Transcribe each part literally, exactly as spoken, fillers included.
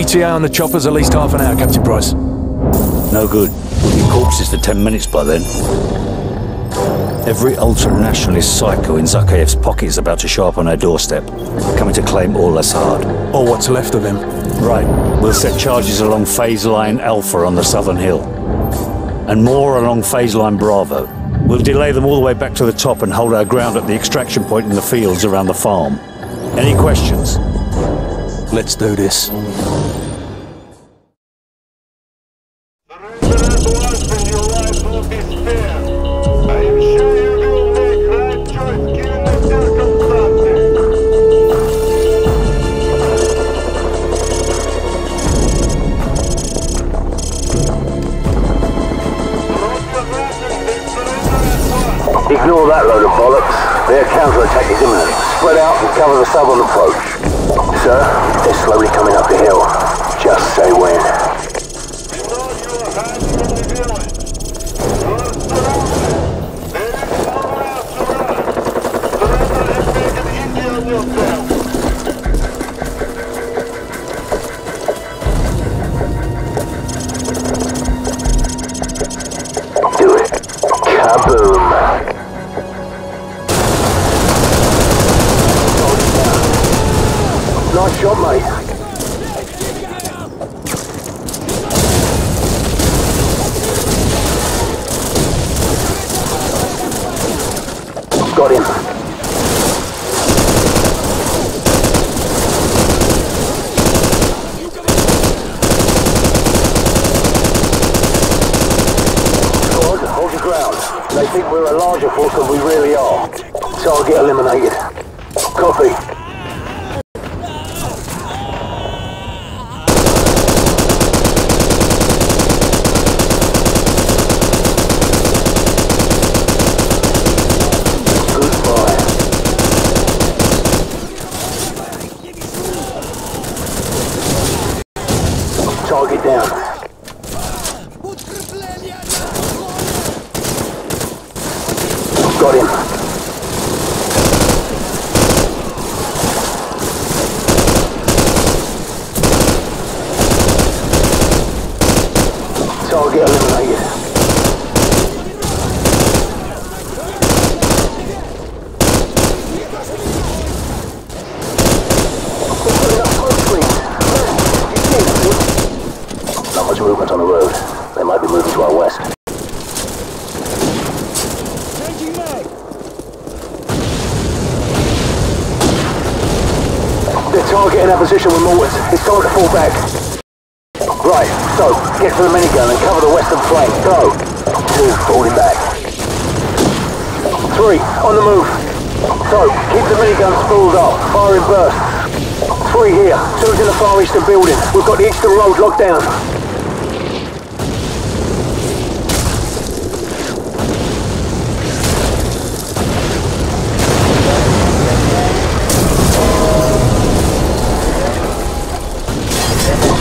E T A on the choppers at least half an hour, Captain Price. No good. We'll be corpses for ten minutes by then. Every ultra-nationalist psycho in Zakhaev's pocket is about to show up on our doorstep, coming to claim all that's hard. Or what's left of him. Right. We'll set charges along phase line Alpha on the southern hill. And more along phase line Bravo. We'll delay them all the way back to the top and hold our ground at the extraction point in the fields around the farm. Any questions? Let's do this. Ignore that load of bollocks. Their counter-attack is imminent. Spread out and cover the southern approach. Sir, they're slowly coming up the hill. Just say when. Do it. Kaboom. Nice shot, mate. Got him. Good, hold your ground. They think we're a larger force than we really are. Target eliminated. Copy. Target down. Got him. Target eliminated. Movement on the road. They might be moving to our west. Changing mag. They're targeting our position with mortars. It's time to fall back. Right, so, get to the minigun and cover the western flank. Go. Two, falling back. Three, on the move. So, keep the minigun spooled up. Firing bursts. Three here. Two's in the far eastern building. We've got the eastern road locked down.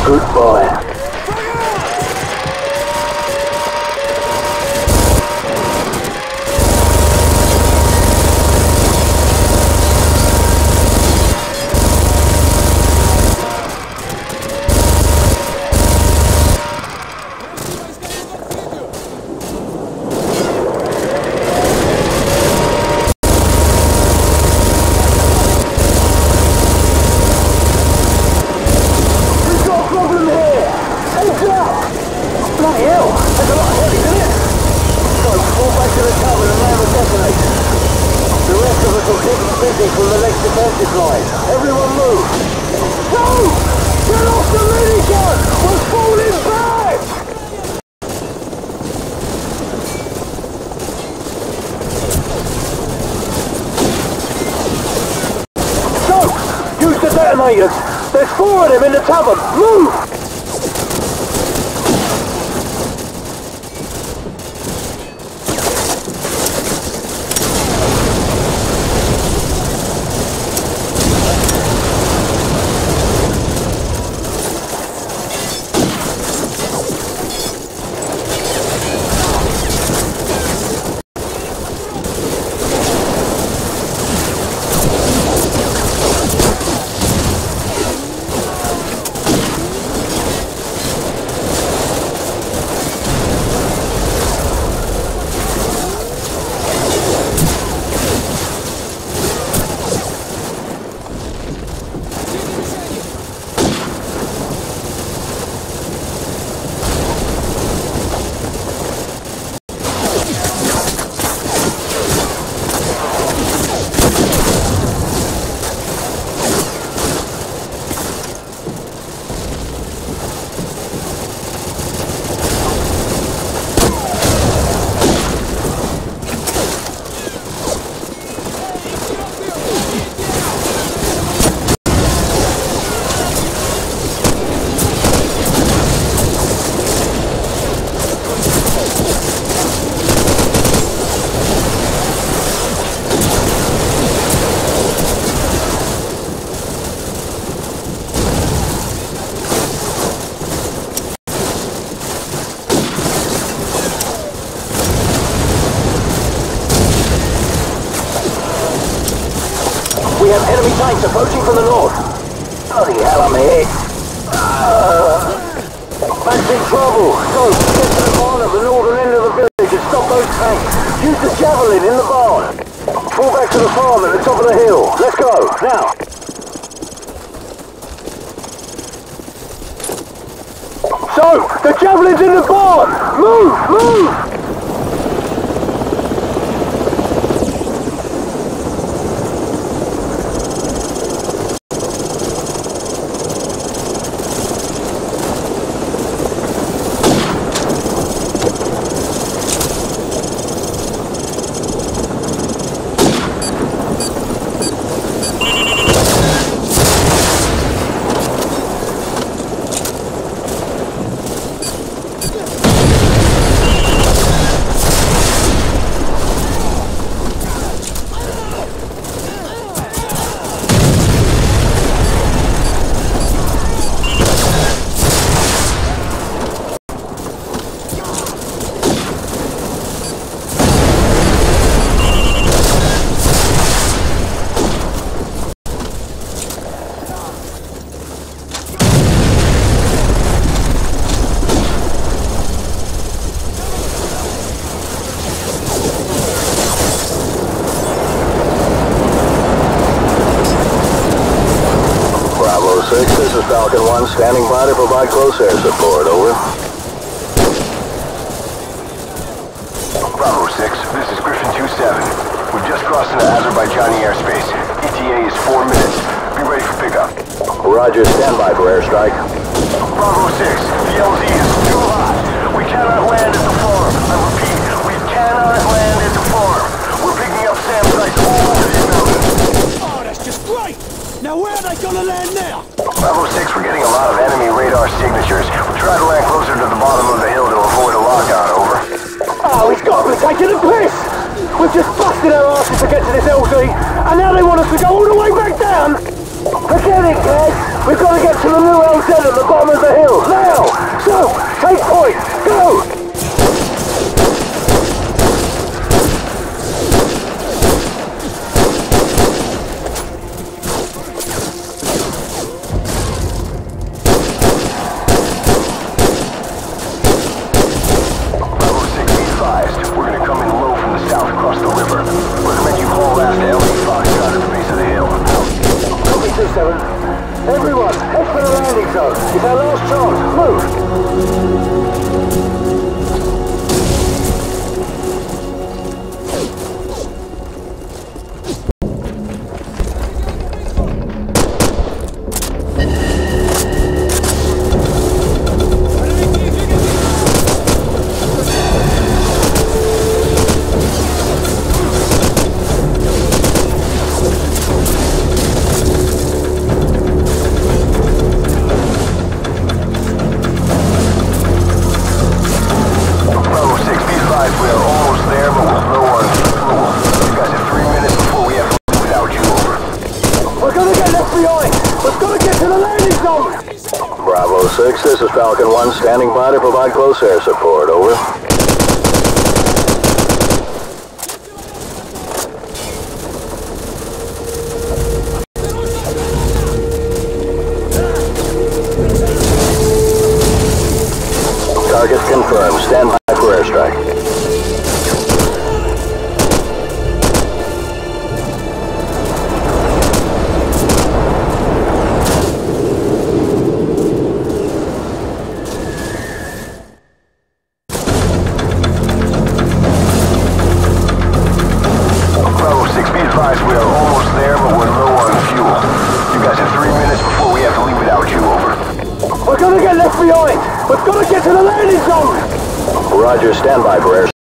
Good boy. There's four of them in the tavern! Move! have enemy tanks approaching from the north. Bloody hell, I'm hit. Uh, man's in trouble. Go, get to the barn at the northern end of the village and stop those tanks. Use the javelin in the barn. Fall back to the farm at the top of the hill. Let's go, now. So, the javelin's in the barn! Move, move! Standing by to provide close air support, over. Bravo six, this is Griffin two seven. We've just crossed into Azerbaijani airspace. E T A is four minutes. Be ready for pickup. Roger, stand by for airstrike. Bravo six, the L Z is too hot. We cannot land at the farm. I repeat, we cannot land at the farm. We're picking up Sam sites all over this mountain. Oh, that's just great! Now where are they gonna land now? Bravo six, we're getting a lot of enemy radar signatures. We'll try to land closer to the bottom of the hill to avoid a lockdown, over. Oh, he's got me taking a piss! We've just busted our asses to get to this L Z, and now they want us to go all the way back down! Forget it, guys! We've got to get to the new L Z at the bottom of the hill, now! So, take point, go! This is Falcon one, standing by to provide close air support, over. Target confirmed, stand by for airstrike. Roger, stand by for airstrike.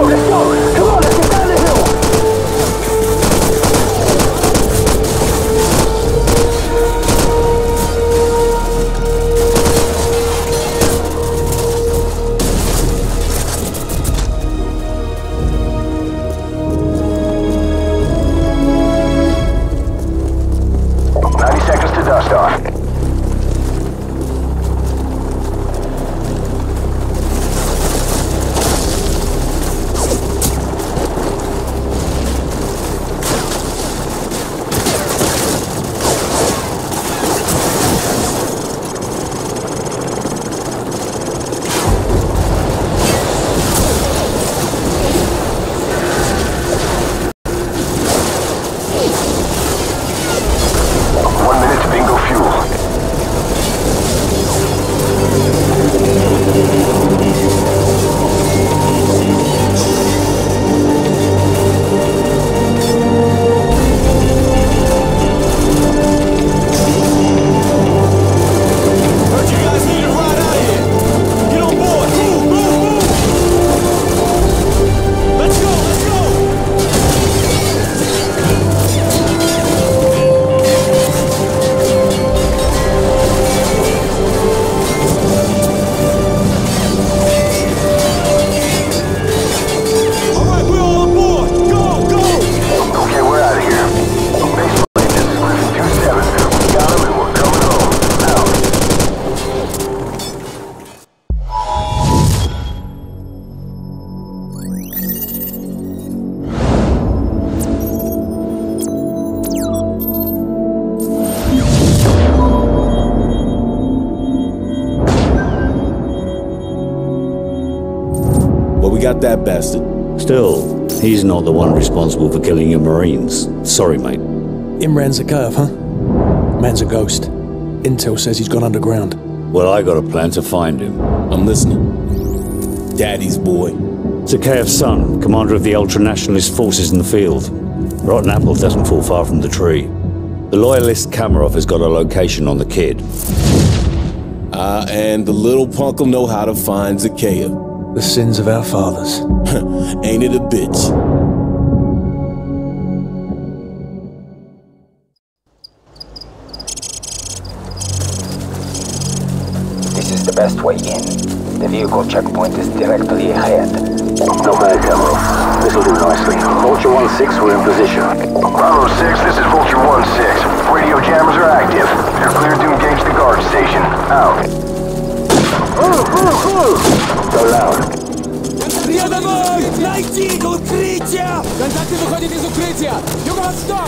go, let's go! Come on, let's get down the hill! ninety seconds to dust off. Got that bastard. Still, he's not the one responsible for killing your Marines. Sorry, mate. Imran Zakhaev, huh? Man's a ghost. Intel says he's gone underground. Well, I got a plan to find him. I'm listening. Daddy's boy. Zakhaev's son, commander of the ultra-nationalist forces in the field. Rotten apple doesn't fall far from the tree. The loyalist Kamarov has got a location on the kid. Ah, uh, and the little punk'll know how to find Zakhaev. The sins of our fathers. Ain't it a bitch? This is the best way in. The vehicle checkpoint is directly ahead. Not bad, General. This'll do nicely. Vulture one six, we're in position. Bravo six, this is Vulture one six. Radio jammers are active. They're clear to engage the guard station. Out. Ooh, ooh, ooh. So loud. Рядом! Найти укрытие! Контакты выходят из укрытия! Юго-восток!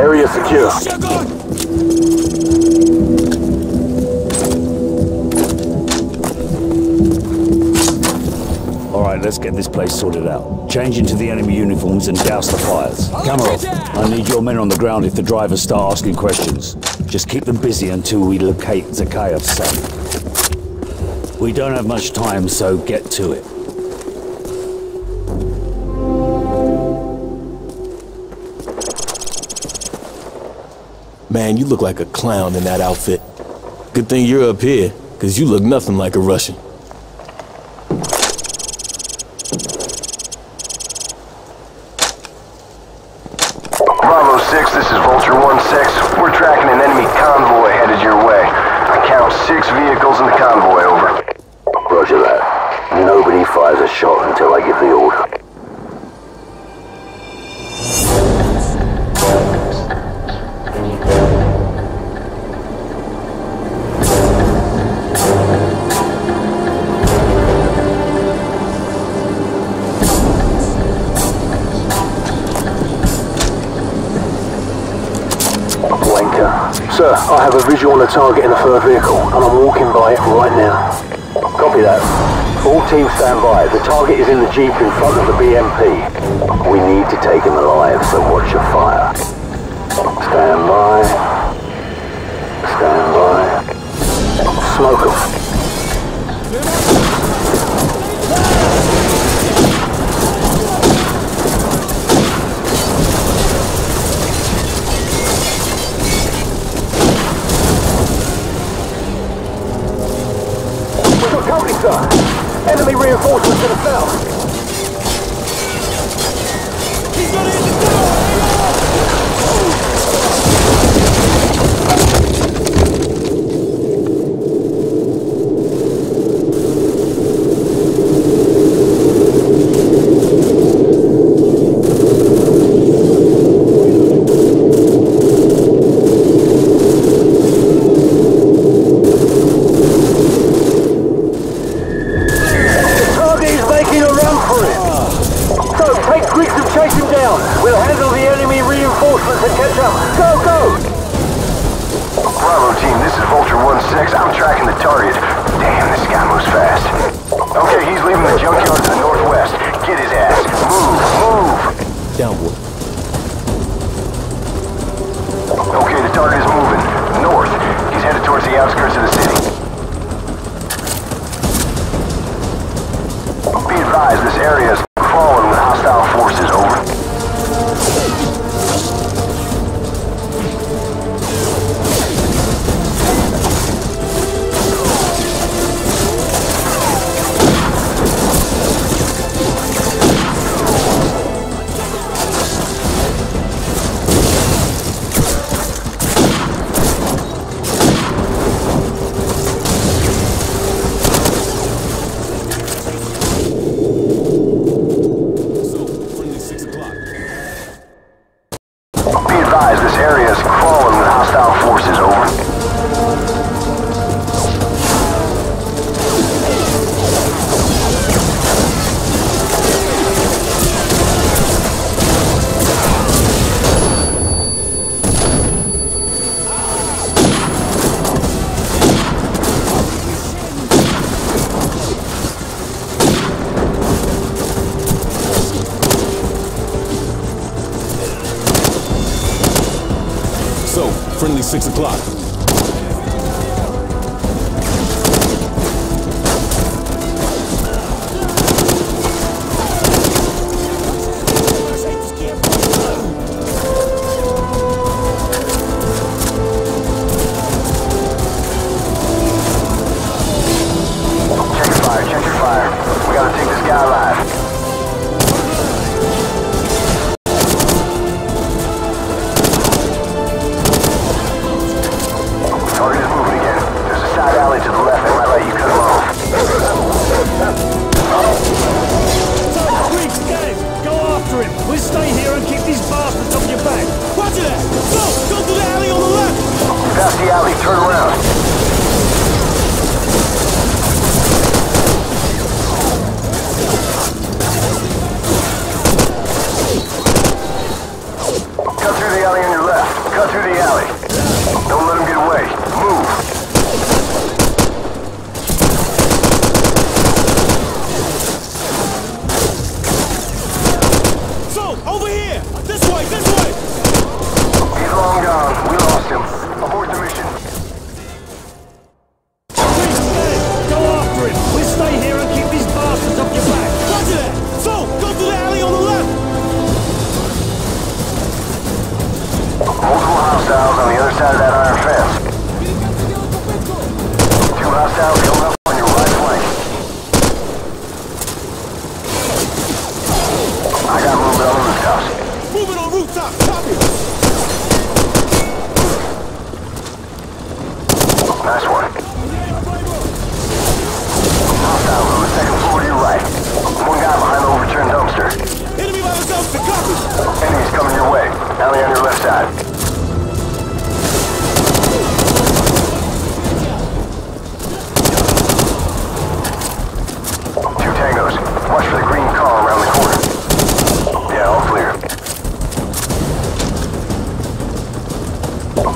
Area secure. Alright, let's get this place sorted out. Change into the enemy uniforms and douse the fires. Kamarov, I need your men on the ground if the drivers start asking questions. Just keep them busy until we locate Zakhaev's son. We don't have much time, so get to it. Man, you look like a clown in that outfit. Good thing you're up here, because you look nothing like a Russian. Bravo six, this is Vulture one six. We're tracking an enemy convoy headed your way. I count six vehicles in the convoy, over. Roger that. Nobody fires a shot until I give the order. Sir, I have a visual on the target in the third vehicle, and I'm walking by it right now. Copy that. All teams stand by. The target is in the Jeep in front of the B M P. We need to take him alive, so watch your fire. Stand by. Stand by. Smoke him. We've got company, sir. Enemy reinforcements to the south. He's got it in the tower. Friendly six o'clock.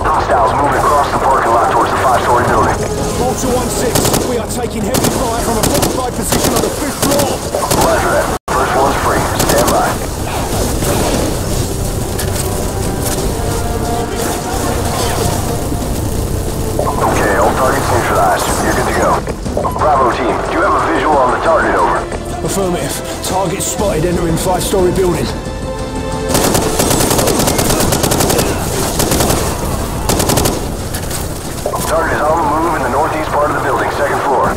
Hostiles moving across. Vulture one six. We are taking heavy fire from a fortified position on the fifth floor. Roger that. First one's free. Stand by. Okay, all targets neutralized. You're good to go. Bravo team, do you have a visual on the target, over? Affirmative. Target spotted entering five-story building. Target is on the move in the northeast part of the building, second floor.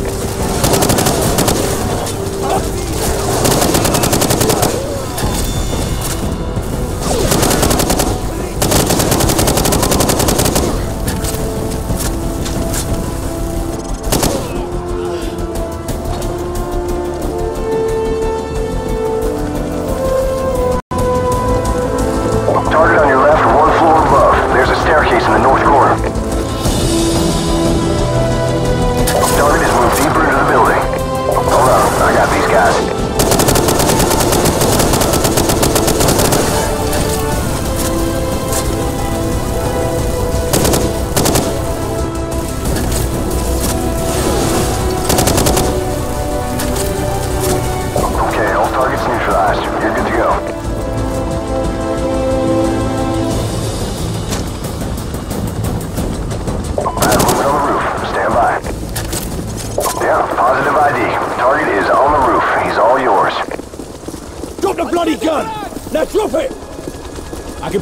Target on your left, one floor above. There's a staircase in the north corner.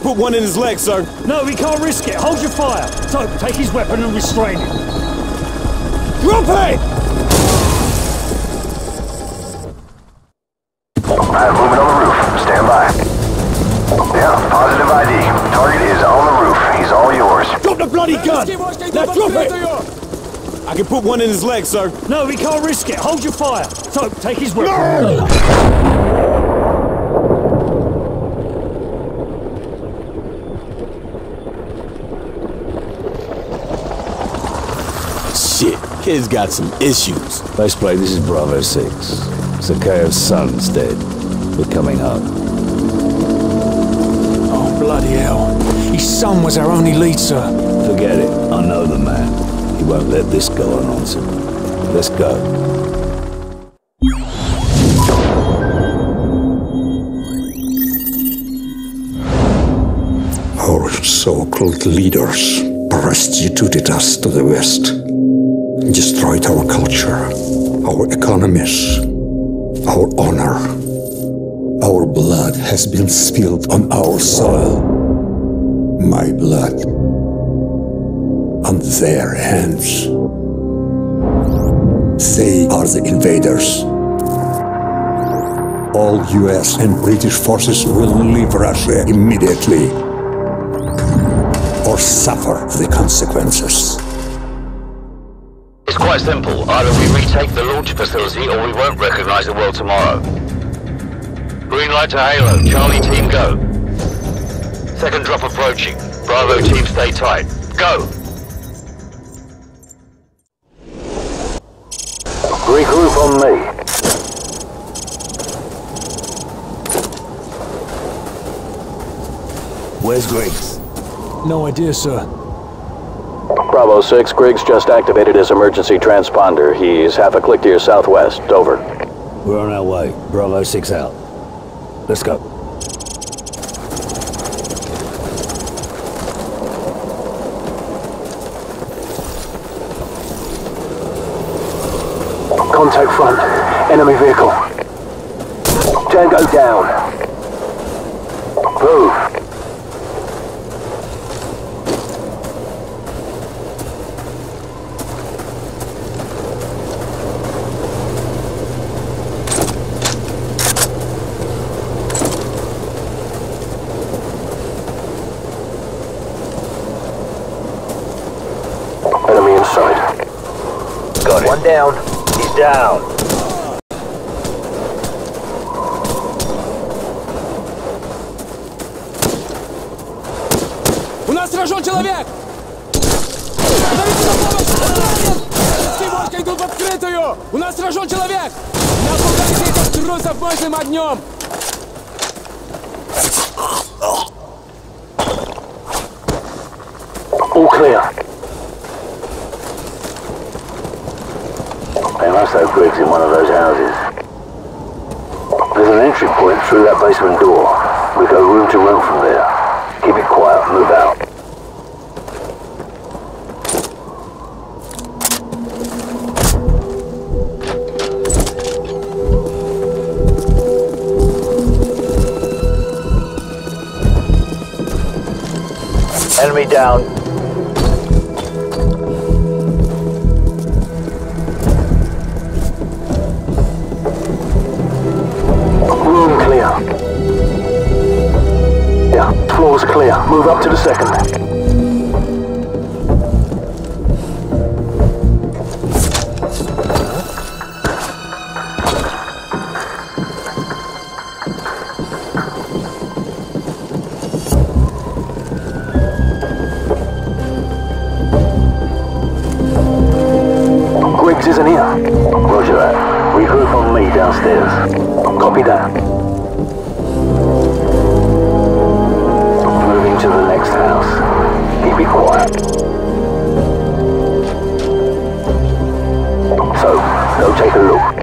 Put one in his leg, sir. No, we can't risk it. Hold your fire. So, take his weapon and restrain him. Drop it! Alright, moving on the roof. Stand by. Yeah, positive I D. Target is on the roof. He's all yours. Drop the bloody gun! Now drop it! I can put one in his leg, sir. No, we can't risk it. Hold your fire. So, take his weapon. No! Kid's got some issues. Let's play. This is Bravo six. Zakhaev's son's dead. We're coming home. Oh, bloody hell. His son was our only lead, sir. Forget it. I know the man. He won't let this go unanswered. Let's go. Our so-called leaders prostituted us to the West. Destroyed our culture, our economies, our honor. Our blood has been spilled on our soil. My blood on their hands. They are the invaders. All U S and British forces will leave Russia immediately or suffer the consequences. It's quite simple. Either we retake the launch facility or we won't recognize the world tomorrow. Green light to Halo. Charlie team, go. Second drop approaching. Bravo team, stay tight. Go! Regroup on me. Where's Griggs? No idea, sir. Bravo six, Griggs just activated his emergency transponder. He's half a click to your southwest. Over. We're on our way. Bravo six out. Let's go. Contact front. Enemy vehicle. Tango down. Move. Down. He's down. У нас сражен человек! Подавите на помощь! Симошка идут в открытую! У нас сражен человек! Нас ударили этих трусов мощным огнем! All clear. so Griggs in one of those houses. There's an entry point through that basement door. We go room to room from there. Keep it quiet, move out. Enemy down. Room clear. Yeah, floor's clear. Move up to the second. Isn't here. Roger that. Regroup on me downstairs. Copy that. Moving to the next house. Keep it quiet. So, go take a look.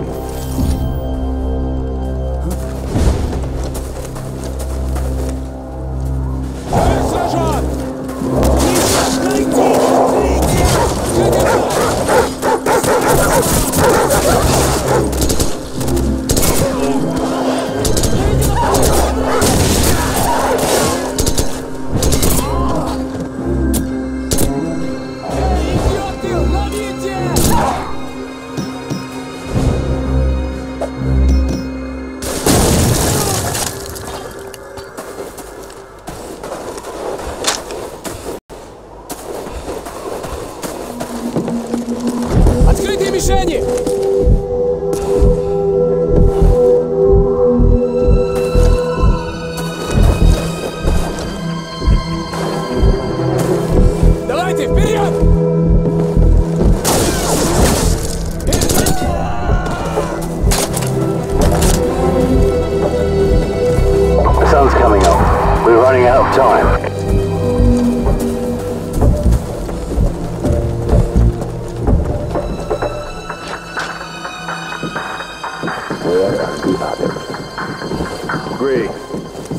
Griggs,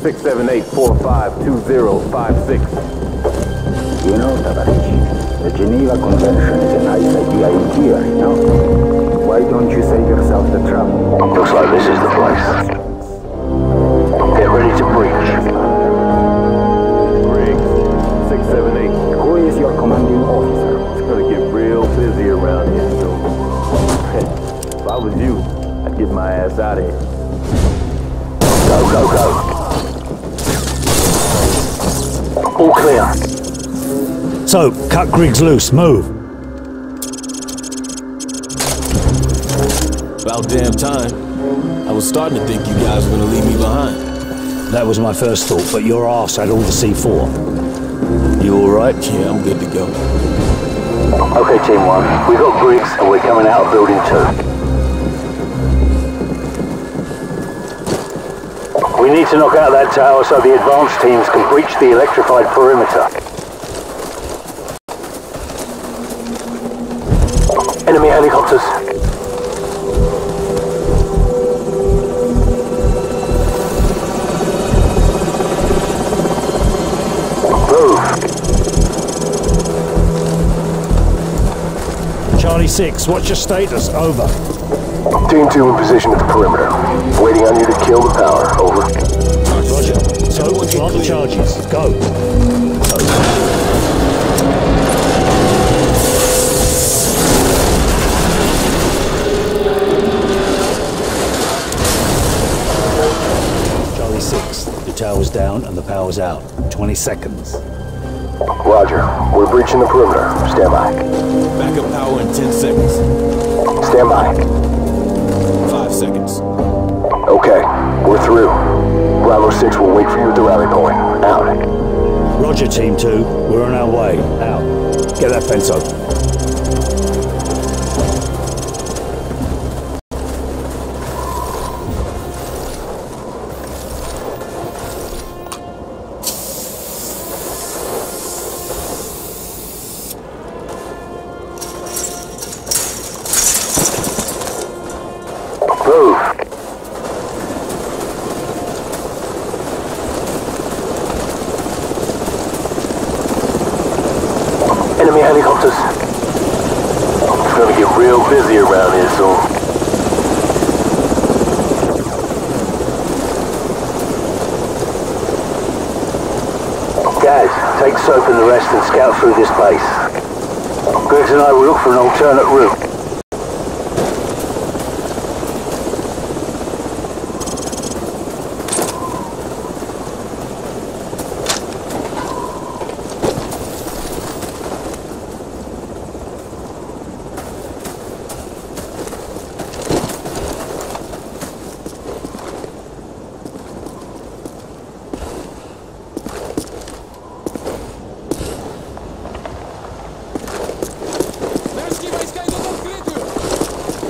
six seven eight four five two zero five six. You know, Tavarici, the Geneva Convention is a nice idea in theory, you know? Why don't you save yourself the trouble? Looks like this is the place. Get ready to breach. Griggs, six seven eight. Who is your commanding officer? It's gonna get real busy around here soon. If I was you, I'd get my ass out of here. Go, go, go. All clear. So, cut Griggs loose. Move. About damn time. I was starting to think you guys were going to leave me behind. That was my first thought, but your arse had all the C four. You all right? Yeah, I'm good to go. Okay, Team one. We got Griggs, and we're coming out of Building two. We need to knock out that tower so the advanced teams can breach the electrified perimeter. Enemy helicopters. Move. Charlie six, what's your status? Over. Team two in position at the perimeter. Waiting on you to kill the power. Over. Roger. So, plant the charges. Go. Over. Charlie six, the tower's down and the power's out. twenty seconds. Roger. We're breaching the perimeter. Stand by. Backup power in ten seconds. Stand by. Seconds. Okay, we're through. Bravo six will wait for you at the rally point. Out. Roger, Team two. We're on our way. Out. Get that fence open. Move. Enemy helicopters. It's gonna get real busy around here soon. Guys, take Soap and the rest and scout through this place. Griggs and I will look for an alternate route.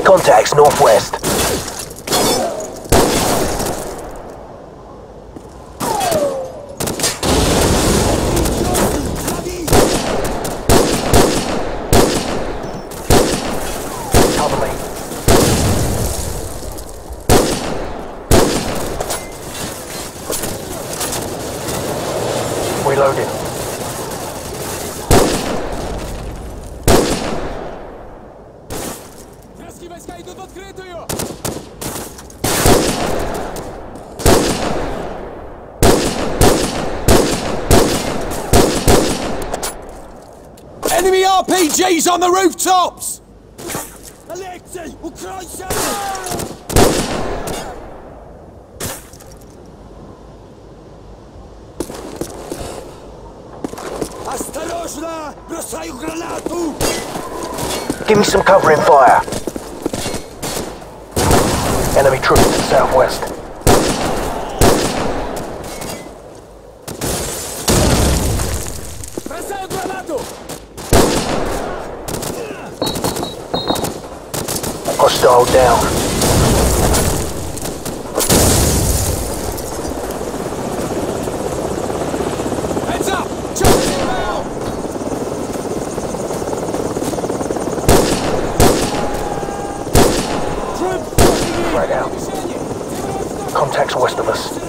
Contacts northwest. Enemy R P Gs on the rooftops! Alexei, Ukraine! Осторожно! Бросаю гранату! Give me some covering fire. Enemy troops to the southwest. Hostile down. Heads up! Charlie team out! Frag out. Contacts west of us.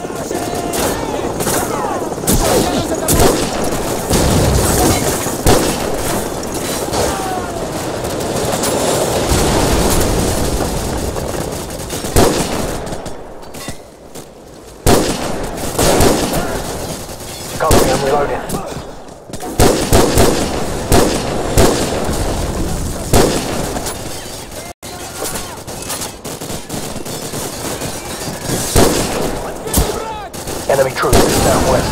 Enemy troops to the southwest.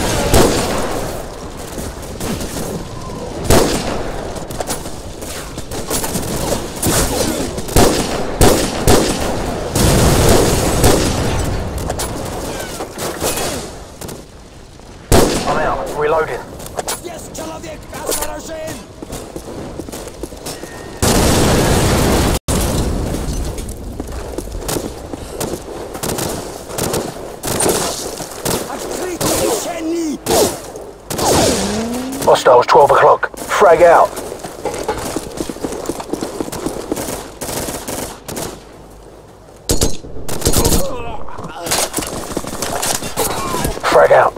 I'm out. Reloading. Yes, человек, осторожен! Hostiles, twelve o'clock. Frag out. Frag out.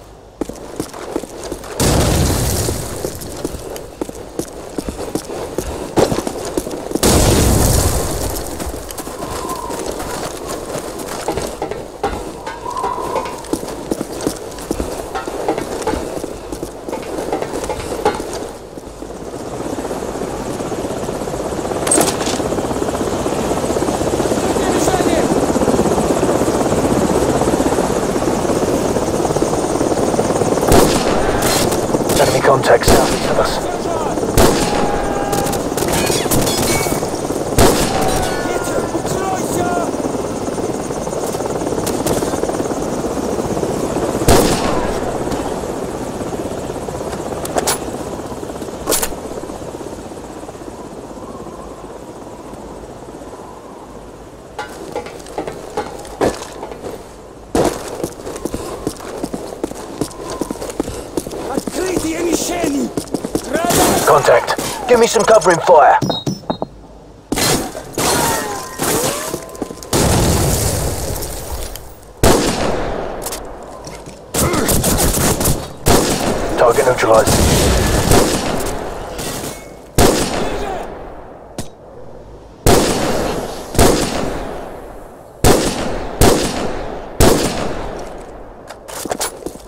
Contact southeast of us. Contact. Give me some covering fire. Target neutralized. Up!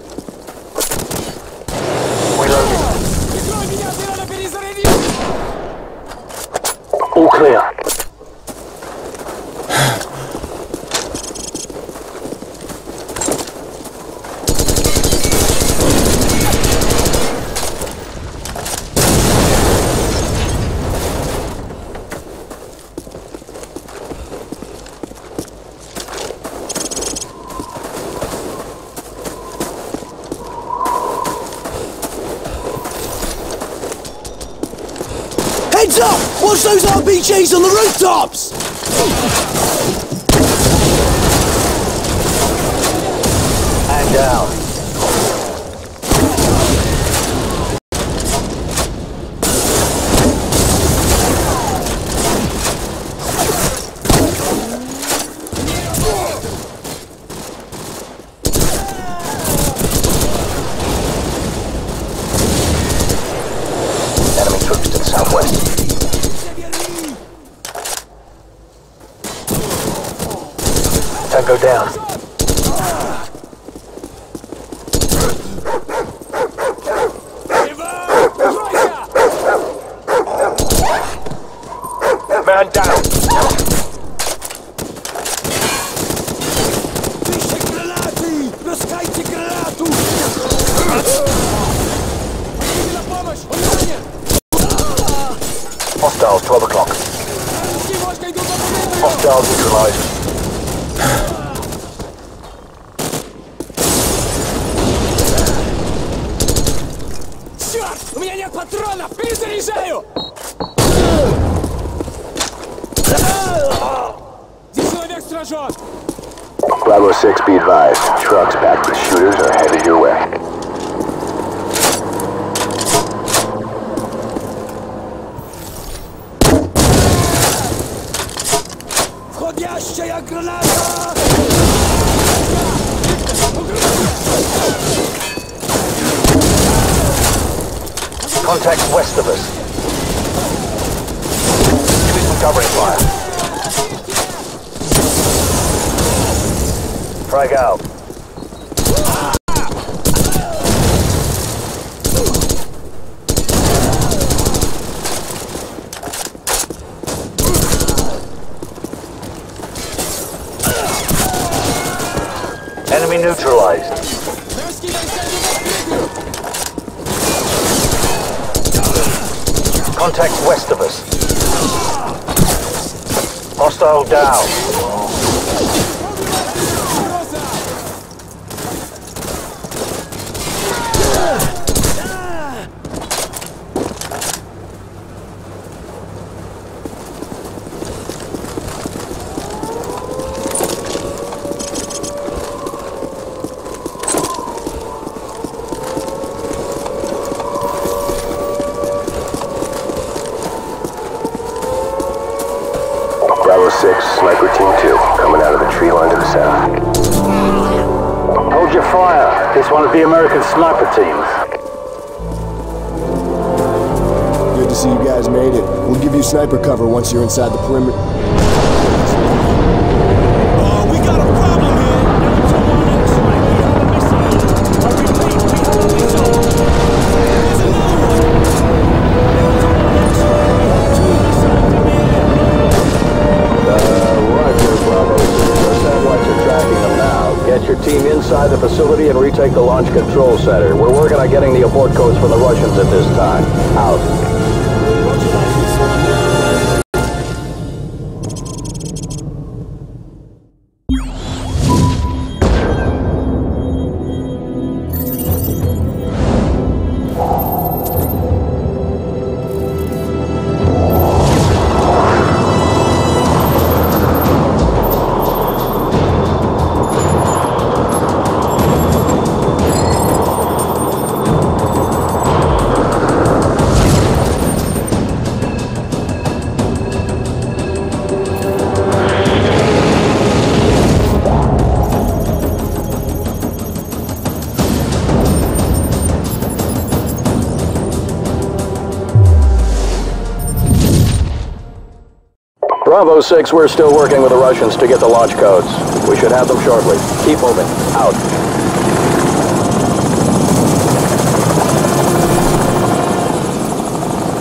Watch those R P Gs on the rooftops! And down. Enemy troops to the southwest. Go down. Man down. Hostile, twelve o'clock. Hostile neutralized. Bravo six, be advised. Trucks packed with shooters are headed your way. Contact west of us. Using covering fire. Frag out. Enemy neutralized. Contact west of us. Hostile down. It's one of the American sniper teams. Good to see you guys made it. We'll give you sniper cover once you're inside the perimeter. Oh, we got a problem here. Uh, Roger, Bravo. Satellites are tracking them now. Get your team inside the facility and retake the launch control center. We're working on getting the abort codes from the Russians at this time. Out. Bravo six, we're still working with the Russians to get the launch codes. We should have them shortly. Keep moving. Out.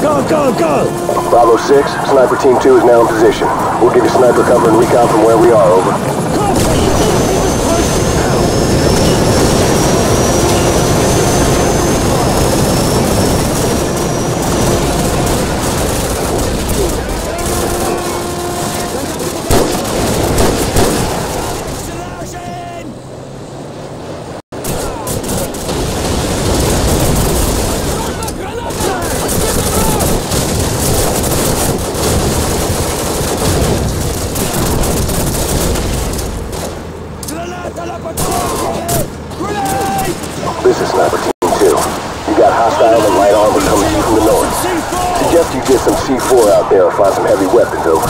Go, go, go! Bravo six, Sniper Team two is now in position. We'll give you sniper cover and recon from where we are, over. This is Sniper Team two. You got hostile and light armor coming to you from the north. Suggest you get some C four out there or find some heavy weapons, over.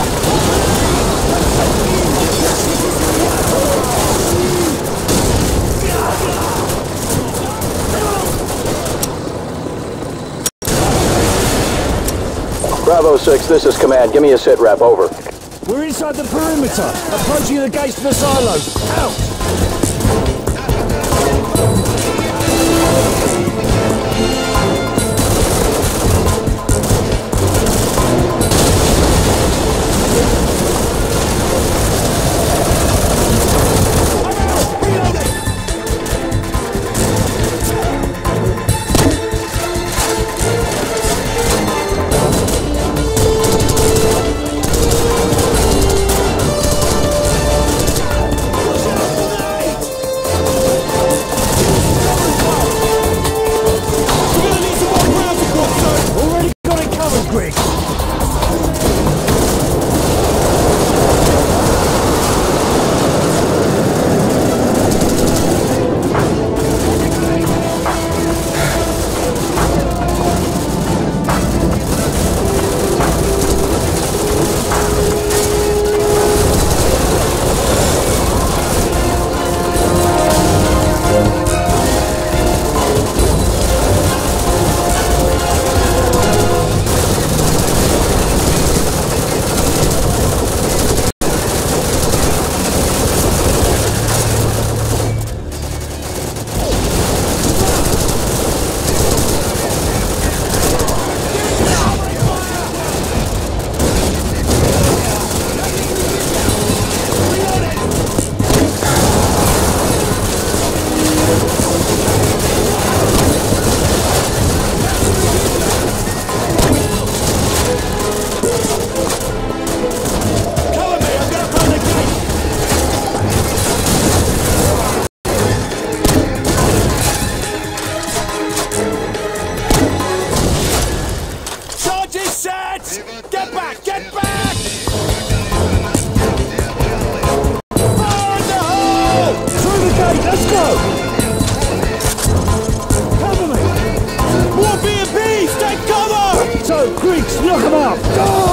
Bravo six, this is Command. Give me a sit-rep, over. We're inside the perimeter, approaching the gates to the silos. Out! Griggs, knock him out! Go!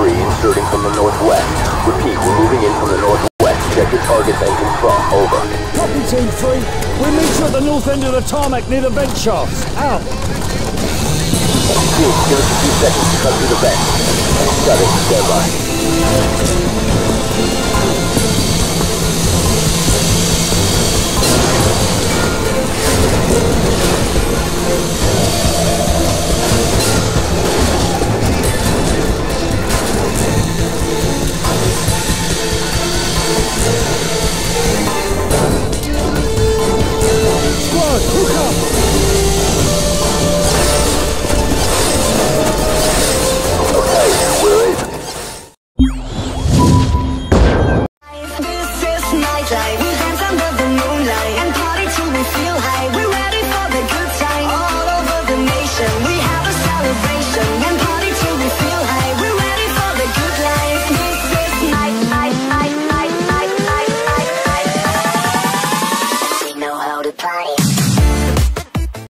three inserting from the northwest. Repeat, we're moving in from the northwest. Check your targets and control. Over. Copy, Team three. We'll meet you at the north end of the tarmac near the vent shafts. Out. Team, give us a few seconds to cut through the vent. Got it. Stand by. We'll be right back.